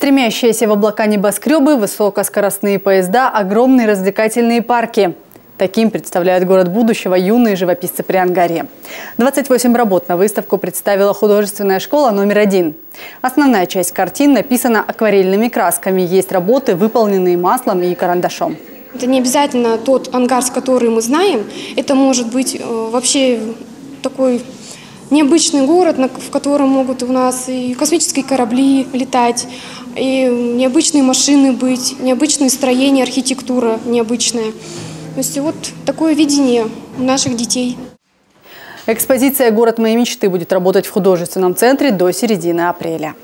Стремящиеся в облака небоскребы, высокоскоростные поезда, огромные развлекательные парки. Таким представляют город будущего юные живописцы при Ангаре. 28 работ на выставку представила художественная школа №1. Основная часть картин написана акварельными красками. Есть работы, выполненные маслом и карандашом. Это не обязательно тот Ангарск, который мы знаем. Это может быть вообще такой необычный город, в котором могут у нас и космические корабли летать, и необычные машины быть, необычные строения, архитектура необычная. То есть вот такое видение у наших детей. Экспозиция «Город моей мечты» будет работать в художественном центре до середины апреля.